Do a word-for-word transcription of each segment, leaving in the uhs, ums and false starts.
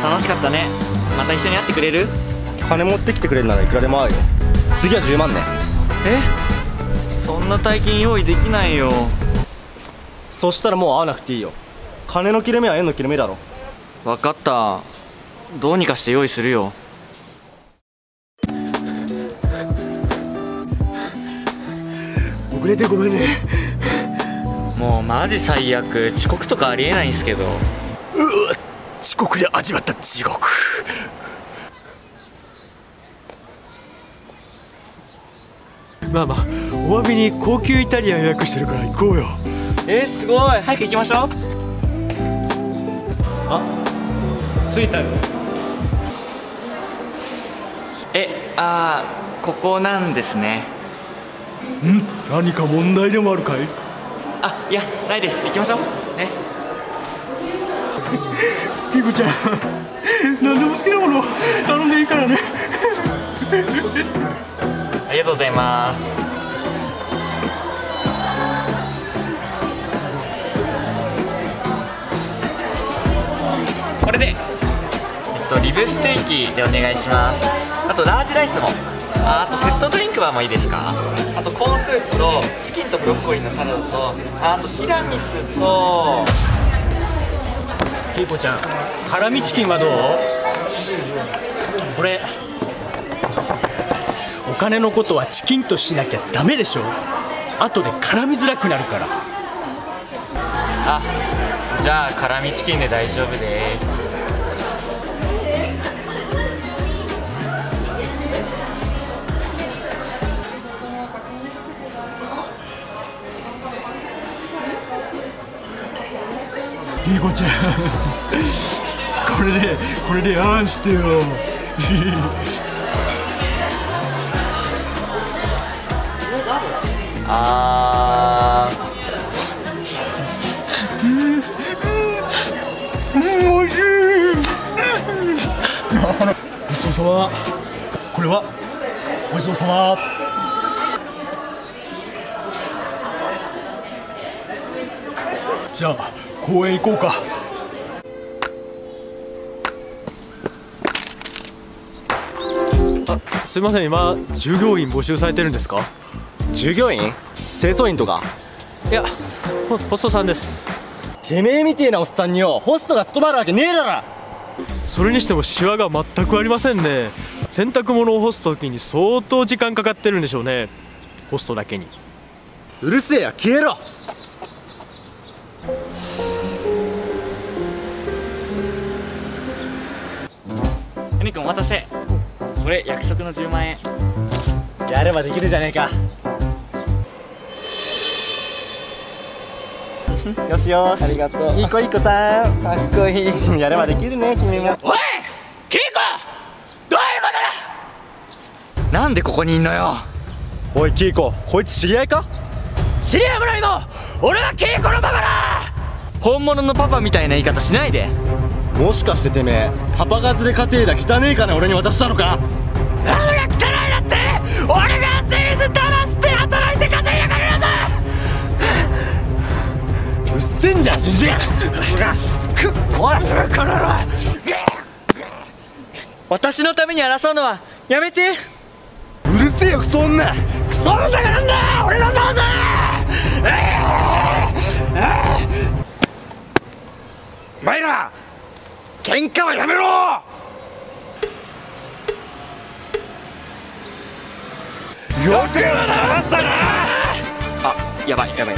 も楽しかったね。また一緒に会ってくれる？金持ってきてくれるならいくらでも会うよ。次はじゅうまんね。え、そんな大金用意できないよ。そしたらもう会わなくていいよ。金の切れ目は縁の切れ目だろ。分かった、どうにかして用意するよ。遅れてごめんね。もうマジ最悪、遅刻とかありえないんすけど。うわ、遅刻で味わった地獄。まあまあ、お詫びに高級イタリアン予約してるから行こうよ。えー、すごい、早く行きましょう。あ、着いたよ。え、あー、ここなんですね。ん、何か問題でもあるかい？あ、いや、ないです。行きましょうね。ピコちゃん、何でも好きなもの頼んでいいからね。ありがとうございます。これで、えっと、リブステーキでお願いします。あとラージライスも。あ, あとセットドリンクはもういいですか？あとコーンスープとチキンとブロッコリーのサラダと、あ, あとティラミスと。ピーコちゃん、辛味チキンはどう？これお金のことはチキンとしなきゃダメでしょ。後で絡みづらくなるから。あ、じゃあ辛味チキンで大丈夫です。ピーコちゃん、これでこれであんしてよ。あー、うん、おいしい。ごちそうさま。これはごちそうさま。じゃあ公園行こうか。あ、すいません、今従業員募集されてるんですか？従業員？清掃員とか？いや、ホ、ホストさんです。てめえみてえなおっさんによ、ホストが務まるわけねえだろ。それにしてもシワが全くありませんね。洗濯物を干す時に相当時間かかってるんでしょうね、ホストだけに。うるせえや、消えろ。お肉お待たせ。これ約束のじゅうまんえん。やればできるじゃねえか。よしよし、ありがとう。いい子いい子さん、かっこいい。やればできるね、君も。おいキーコ、どういうことだ。なんでここにいんのよ。おいキーコ、こいつ知り合いか？知り合いもないの、俺はキーコのパパだ。本物のパパみたいな言い方しないで。もしかしててめえ、パパ活で稼いだ汚ねえ金俺に渡したのか？何が汚いだって、俺が水たらして働いて稼いだ金だぞ。うっせえんだよじじい。おいこの野郎、私のために争うのはやめて。うるせえよクソ女。クソ女がなんだ、俺なんだぞ。お前ら喧嘩はやめろ。よく話したな。あ、やばいやばい。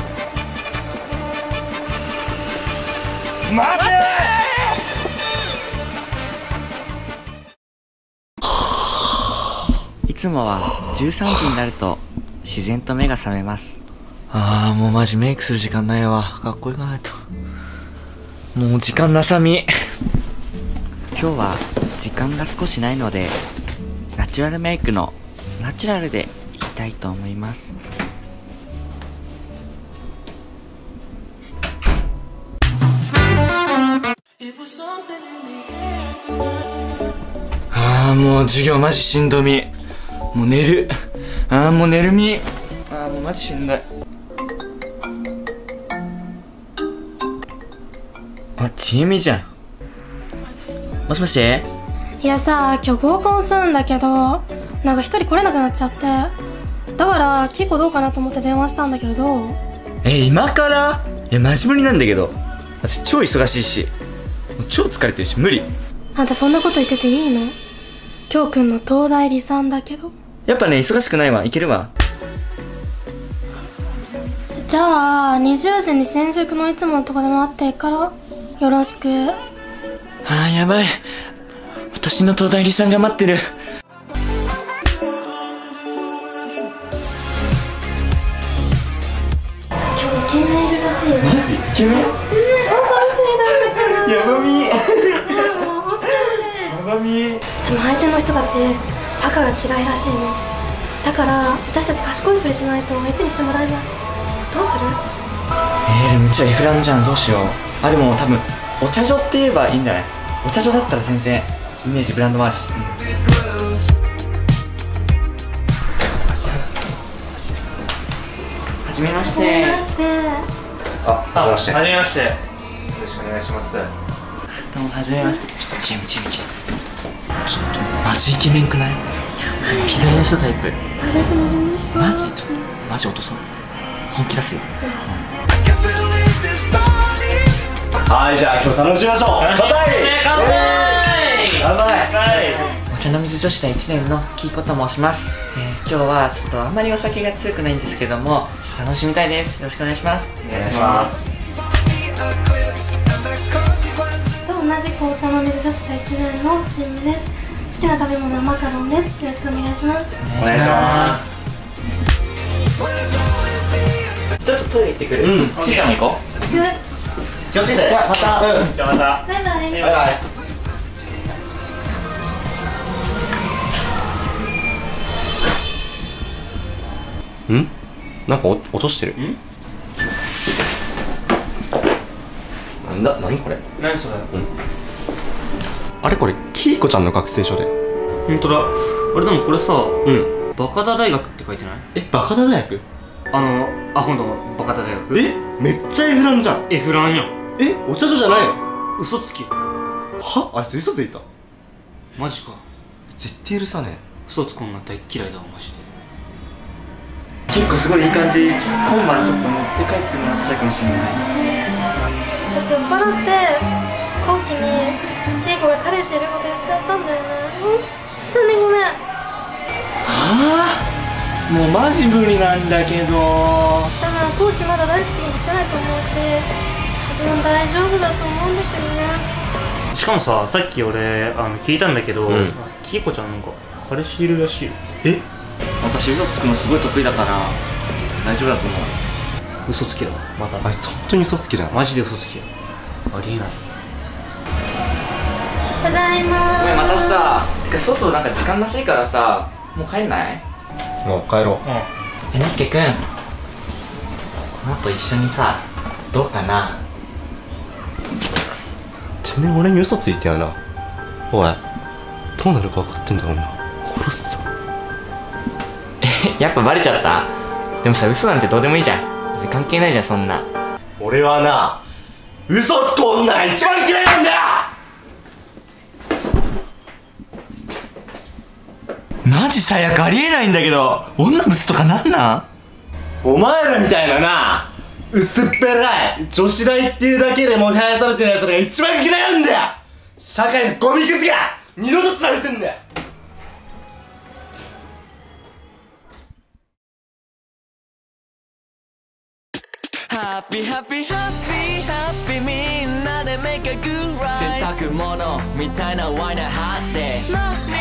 待てー。いつもはじゅうさんじになると自然と目が覚めます。ああ、もうマジメイクする時間ないわ。学校行かないと。もう時間なさみ。今日は時間が少しないので、ナチュラルメイクのナチュラルでいきたいと思います。ああ、もう授業マジしんどみ。もう寝る。ああ、もう寝るみ。ああ、もうマジしんどい。あ、ちえみじゃん。もしもし。いやさ、今日合コンするんだけど、なんか一人来れなくなっちゃって、だからキコどうかなと思って電話したんだけど、どう？え、今から？いや真面目になんだけど、私超忙しいし超疲れてるし無理。あんたそんなこと言ってていいの？今日くんの東大理さんだけど。やっぱね、忙しくないわ。いけるわ。じゃあにじゅうじに新宿のいつものとこで待ってからよろしく。あーやばい、私の東大理さんが待ってる。今日イケメンいるらしいよ。マジイケメン？超楽しみなんだから。やばみーもう本当にやばみー。でも相手の人たちバカが嫌いらしいの。だから私たち賢いふりしないと相手にしてもらえない。どうする？えー、むっちゃエフランじゃん。どうしよう。あ、でも多分お茶所って言えばいいんじゃない？お茶所だったら全然イメージブランドもあるし、うん、はじめまして。はじめまして。あ、はじめまして。はじめまして。よろしくお願いします。どうも、はじめまして。ちょっとチームチームチームちょっとマジイケメンくない？やばいね。左の人タイプ。私も右の人。マジちょっとマジ落とそう。本気出すよ。はい、じゃあ今日楽しみましょう。乾杯。乾杯。乾杯。お茶の水女子大いちねんのキイコと申します。えー、今日はちょっとあんまりお酒が強くないんですけども、楽しみたいです。よろしくお願いします。お願いします。と同じくお茶の水女子大いちねんのチームです。好きな食べ物はマカロンです。よろしくお願いします。お願いします。ちょっとトイレ行ってくる。ちいちゃんも行こう。行く。気をつけて。じゃあまた。じゃあまた。バイバイ。バイバイ。うん？なんか落としてる。なんだ？何これ？何それ？あれこれキイコちゃんの学生証で。本当だ。あれでもこれさ、バカダ大学って書いてない？え、バカダ大学？あのアホのバカダ大学。え、めっちゃエフランじゃん。エフランやん。え、お茶所じゃないの？嘘つき。はあいつ嘘ついた。マジか。絶対許さねえ。嘘つこんな大嫌いだわマジで。結構すごいいい感じ。ちょっと今晩ちょっと持って帰ってもらっちゃうかもしれない。私酔っ払って後期にケイコが彼氏いること言っちゃったんだよね。本当にごめん。はあ、もうマジ無理なんだけど。多分後期まだ大好きにしてないと思うし、多分大丈夫だと思うんですよね。しかもさ、さっき俺あの聞いたんだけど、うん、キイコちゃんなんか彼氏いるらしいよ。え、私嘘つくのすごい得意だから大丈夫だと思う。嘘つきだわまだ。あいつ本当に嘘つきだ。マジで嘘つきだ。ありえない。ただいまー。ごめん待たせた。てかそろそろなんか時間らしいからさ、もう帰んない？もう帰ろう。え、なすけくん、この後一緒にさ、どうかな。てめえ俺に嘘ついてやな。おい、どうなるか分かってんだろうな。殺すぞ。え、やっぱバレちゃった？でもさ、嘘なんてどうでもいいじゃん。別に関係ないじゃんそんな。俺はな、嘘つく女が一番嫌いなんだよ。マジ最悪。ありえないんだけど。女ブスとかなんなん？お前らみたいなな、薄っぺらい女子大っていうだけでもてはやされてるやつが一番嫌いなんだよ。社会のゴミくずが二度とつながせんだよ。ハッピーハッピーハッピーハッピーみんなでメイクアグライ洗濯物みたいなワイナー貼って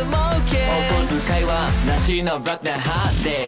お小遣いはなしのバックなハートで